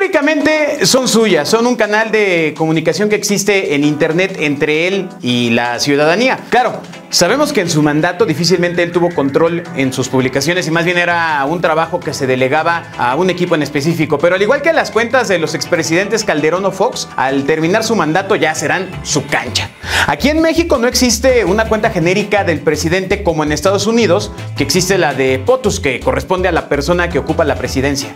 Teóricamente son suyas, son un canal de comunicación que existe en internet entre él y la ciudadanía. Claro, sabemos que en su mandato difícilmente él tuvo control en sus publicaciones y más bien era un trabajo que se delegaba a un equipo en específico, pero al igual que las cuentas de los expresidentes Calderón o Fox, al terminar su mandato ya serán su cancha. Aquí en México no existe una cuenta genérica del presidente como en Estados Unidos, que existe la de POTUS, que corresponde a la persona que ocupa la presidencia.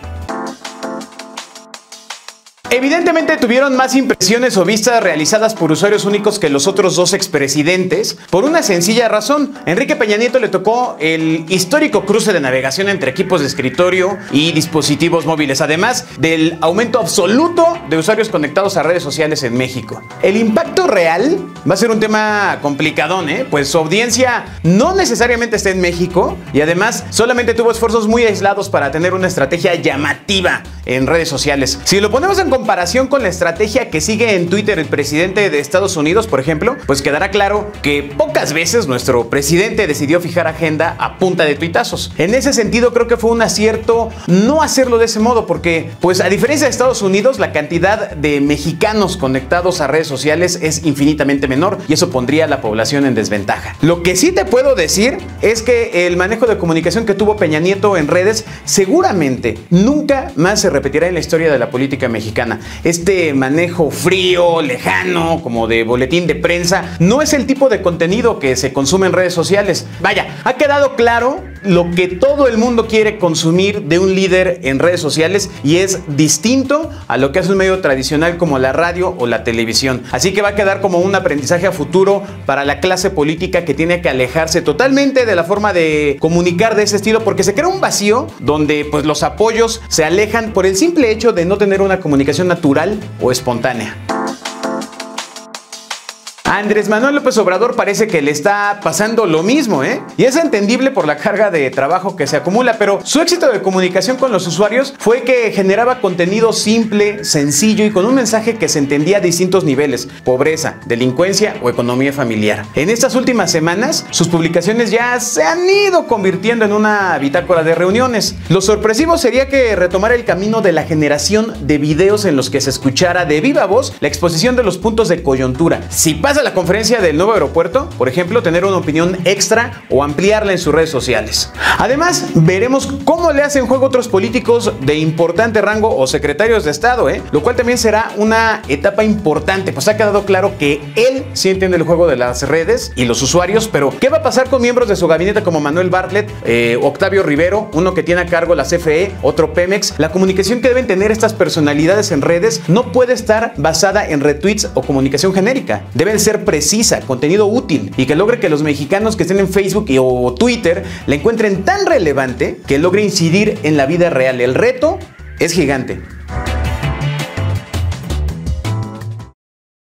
Evidentemente tuvieron más impresiones o vistas realizadas por usuarios únicos que los otros dos expresidentes por una sencilla razón. Enrique Peña Nieto le tocó el histórico cruce de navegación entre equipos de escritorio y dispositivos móviles, además del aumento absoluto de usuarios conectados a redes sociales en México. El impacto real va a ser un tema complicadón, pues su audiencia no necesariamente está en México y además solamente tuvo esfuerzos muy aislados para tener una estrategia llamativa en redes sociales. Si lo ponemos en comparación con la estrategia que sigue en Twitter el presidente de Estados Unidos, por ejemplo, pues quedará claro que pocas veces nuestro presidente decidió fijar agenda a punta de tuitazos. En ese sentido creo que fue un acierto no hacerlo de ese modo porque, pues a diferencia de Estados Unidos, la cantidad de mexicanos conectados a redes sociales es infinitamente menor y eso pondría a la población en desventaja. Lo que sí te puedo decir es que el manejo de comunicación que tuvo Peña Nieto en redes seguramente nunca más se repetirá en la historia de la política mexicana. Este manejo frío, lejano, como de boletín de prensa, no es el tipo de contenido que se consume en redes sociales. Vaya, ha quedado claro lo que todo el mundo quiere consumir de un líder en redes sociales y es distinto a lo que hace un medio tradicional como la radio o la televisión. Así que va a quedar como un aprendizaje a futuro para la clase política que tiene que alejarse totalmente de la forma de comunicar de ese estilo porque se crea un vacío donde pues los apoyos se alejan por el simple hecho de no tener una comunicación natural o espontánea. A Andrés Manuel López Obrador parece que le está pasando lo mismo, y es entendible por la carga de trabajo que se acumula, pero su éxito de comunicación con los usuarios fue que generaba contenido simple, sencillo y con un mensaje que se entendía a distintos niveles: pobreza, delincuencia o economía familiar. En estas últimas semanas, sus publicaciones ya se han ido convirtiendo en una bitácora de reuniones. Lo sorpresivo sería que retomara el camino de la generación de videos en los que se escuchara de viva voz la exposición de los puntos de coyuntura. Si pasa a la conferencia del nuevo aeropuerto, por ejemplo, tener una opinión extra o ampliarla en sus redes sociales. Además, veremos cómo le hacen juego otros políticos de importante rango o secretarios de Estado, lo cual también será una etapa importante, pues ha quedado claro que él sí entiende el juego de las redes y los usuarios, pero ¿qué va a pasar con miembros de su gabinete como Manuel Bartlett, Octavio Rivero, uno que tiene a cargo la CFE, otro PEMEX? La comunicación que deben tener estas personalidades en redes no puede estar basada en retweets o comunicación genérica. Deben ser precisa, contenido útil y que logre que los mexicanos que estén en Facebook o Twitter la encuentren tan relevante que logre incidir en la vida real. El reto es gigante.